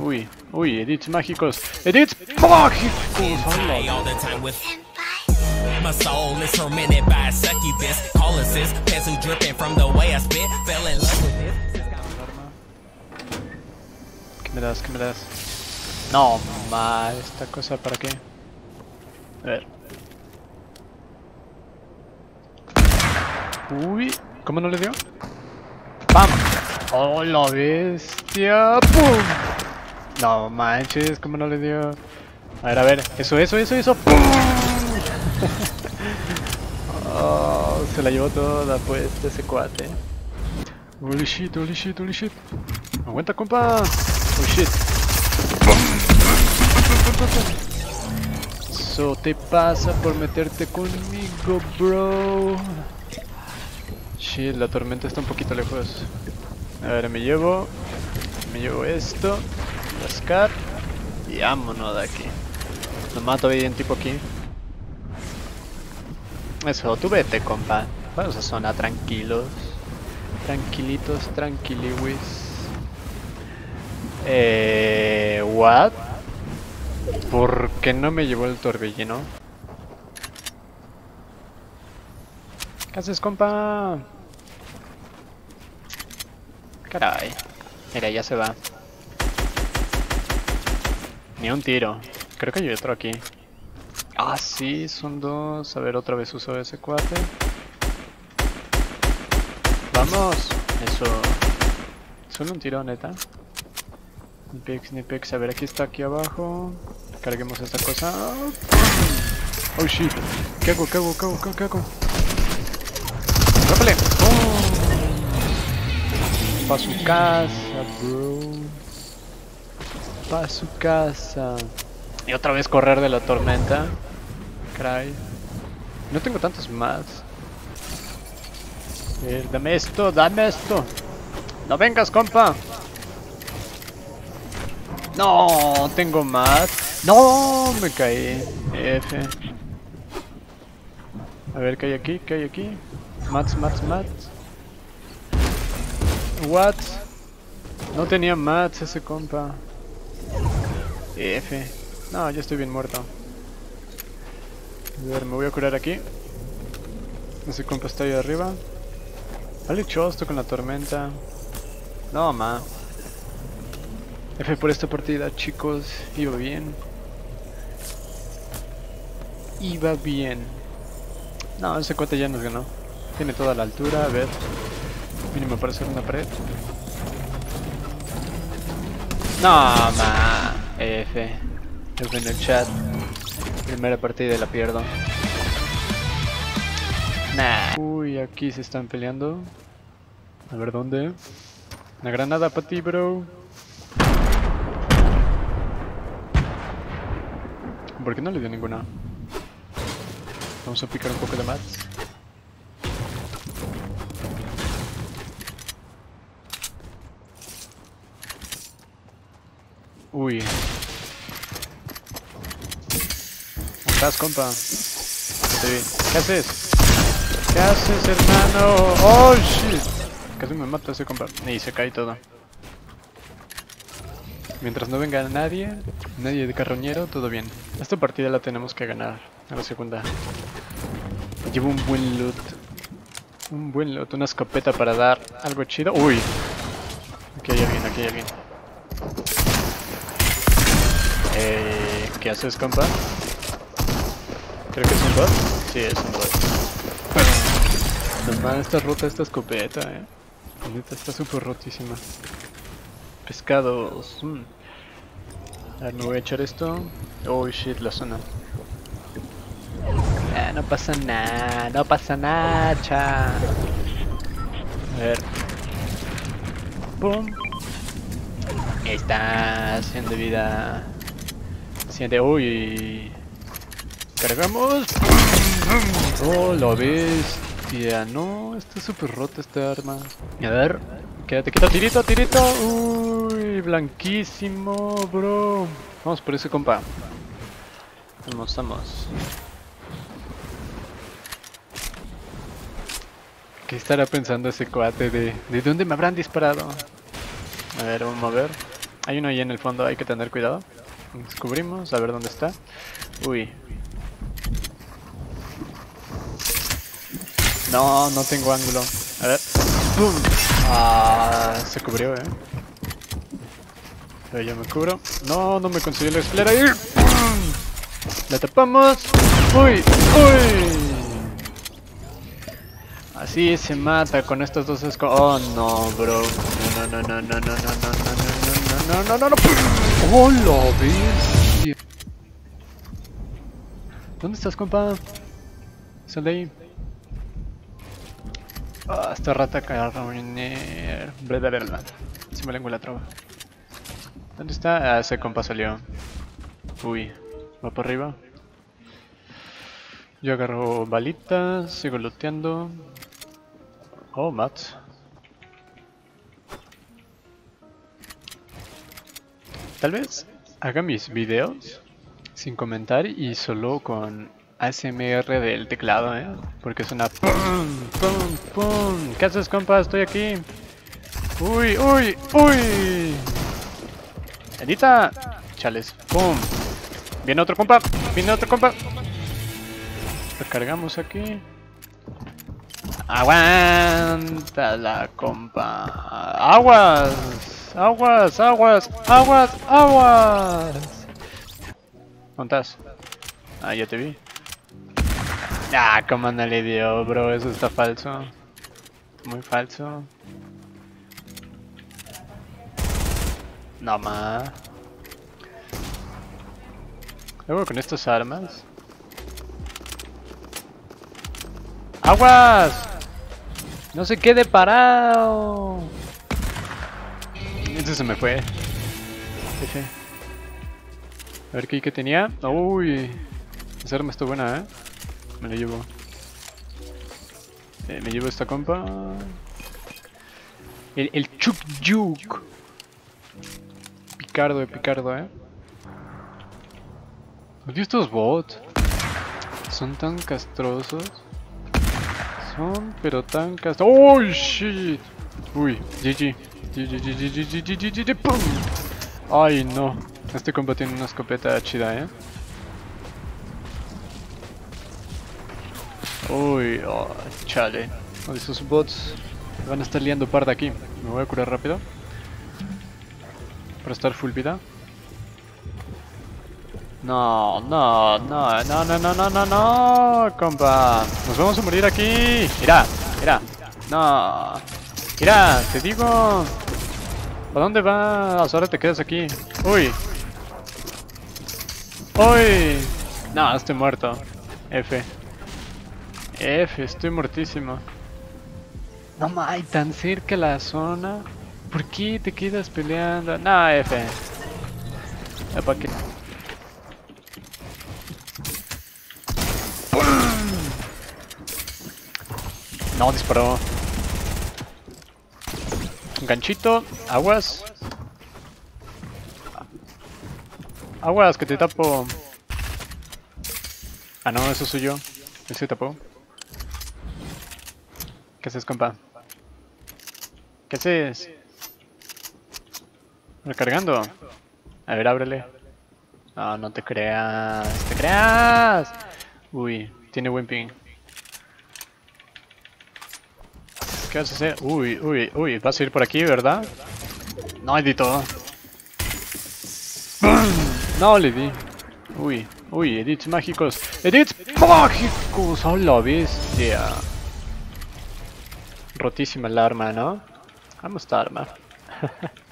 Uy, uy, edits mágicos. ¡Edits mágicos! My soul is tormented by a succubus, calling sis, pants who dripping from the way I spit, fell in love with this. ¿Qué me das? ¿Qué me das? No, ma, esta cosa para qué. A ver. Uy, ¿cómo no le dio? ¡Pam! ¡Oh, la bestia! ¡Pum! No manches, ¿cómo no le dio? A ver, eso, eso, eso, eso. ¡Pum! Oh, se la llevó toda pues ese cuate. Holy shit, holy shit, holy shit. Aguanta, compa. Holy shit. Eso te pasa por meterte conmigo, bro. Shit, la tormenta está un poquito lejos. A ver, me llevo esto, rascar y vámonos de aquí. Nomás todavía hay un tipo aquí. Eso, tú vete, compa. Vamos a zona tranquilos. Tranquilitos, tranquiliwis. What? ¿Por qué no me llevó el torbellino? ¿Qué haces, compa? Caray. Mira, ya se va. Ni un tiro. Creo que hay otro aquí. Ah, sí, son dos. A ver, otra vez uso ese cuate. Vamos. Eso. Solo un tiro, neta. Nipix, nipix. A ver, aquí está, aquí abajo. Carguemos esta cosa. Oh, shit. ¿Qué hago? ¿Qué hago? ¿Qué hago? ¿Qué hago? ¡Rápale! ¡Oh! Pa' su casa, bro. Pa' su casa. Y otra vez correr de la tormenta. Cray. No tengo tantos más. Dame esto, dame esto. No vengas, compa. No, tengo más. No, me caí. F. A ver, ¿qué hay aquí? ¿Qué hay aquí? Mats, mats, mats. What? No tenía mats ese compa. F. No, ya estoy bien muerto. A ver, me voy a curar aquí. Ese compa está ahí arriba. Vale, chosto con la tormenta. No, ma. F por esta partida, chicos. Iba bien. Iba bien. No, ese cuate ya nos ganó. Tiene toda la altura, a ver. Mínimo para hacer una pared. No, ma. F. En el chat, primera partida y la pierdo. Nah. Uy, aquí se están peleando. A ver dónde. Una granada para ti, bro. ¿Por qué no le dio ninguna? Vamos a picar un poco de mats. Uy. Estás, compa. ¿Qué haces? ¿Qué haces, hermano? Oh, shit. Casi me mata ese compa. Y se cae todo. Mientras no venga nadie, nadie de carroñero, todo bien. Esta partida la tenemos que ganar. A la segunda. Llevo un buen loot. Un buen loot. Una escopeta para dar algo chido. Uy. Aquí hay alguien, aquí hay alguien. ¿Qué haces, compa? Creo que es un bot. Sí, es un bot. Nomás está rota esta escopeta, Ahorita está súper rotísima. Pescados. A ver, me voy a echar esto. Oh shit, la zona. No pasa nada, no pasa nada, cha. A ver. Pum. Ahí está, 100 de vida. 100 de... Uy. Cargamos. Oh, la bestia. No, está súper rota esta arma. A ver, quédate quieto. Tirito, tirito. Uy, blanquísimo, bro. Vamos por ese compa. Vamos, vamos. ¿Qué estará pensando ese cuate de dónde me habrán disparado? A ver, vamos a ver. Hay uno ahí en el fondo, hay que tener cuidado. Descubrimos, a ver dónde está. Uy. No, no tengo ángulo. A ver. ¡Bum! Ah, se cubrió, Pero yo me cubro. No, no me consiguió la esclera. La tapamos. Uy, uy. Así se mata con estos dos escudos. Oh no, bro. No. Oh, lo vi. ¿Dónde estás, compa? Sal de ahí. Ah, esta rata carronera. Se me lengua la trova. ¿Dónde está? Ah, ese compa salió. Uy, va para arriba. Yo agarro balitas, sigo looteando. Oh, mats. Tal vez haga mis videos sin comentar y solo con ASMR del teclado, porque suena pum, pum, pum. ¿Qué haces, compa? Estoy aquí. Uy, uy, uy. Edita. Chales. Pum. Viene otro compa. Viene otro compa. Recargamos aquí. Aguanta la compa. Aguas, aguas, aguas, aguas, aguas. ¿Dónde estás? Ah, ya te vi. Ah, como no le dio, bro. Eso está falso. Muy falso. No más. Luego con estas armas. ¡Aguas! ¡No se quede parado! Este se me fue. Eje. A ver qué tenía. ¡Uy! Esa arma está buena, Me la llevo. Me llevo esta compa. El Chuk Yuk. Picardo de picardo, Odio estos bots. Son tan castrosos. Pero tan castro. ¡Oh, shit! Uy, GG. GG, ¡pum! Ay, no. Este compa tiene una escopeta chida, Uy, oh, chale. Esos bots van a estar liando par de aquí. Me voy a curar rápido. Para estar full vida. No, compa. Nos vamos a morir aquí. Mira. No. Mira, te digo. ¿Para dónde vas? Ahora te quedas aquí. Uy. No, estoy muerto. F, estoy muertísimo. No, mai, tan cerca la zona. ¿Por qué te quedas peleando? No, F. ¿Para qué? No, disparó. Un ganchito. Aguas. Aguas, que te tapo. Ah, no, eso soy yo. Él se tapó. ¿Qué haces, compa? ¿Qué haces? Recargando. A ver, ábrele. No, no te creas. ¡Te creas! Uy, tiene buen ping. ¿Qué vas a hacer? Uy, vas a ir por aquí, ¿verdad? No, edito. No, le di. Uy, edits mágicos. ¡Edits mágicos! ¡Oh, la bestia! Rotísima la arma, ¿no? Vamos a esta arma.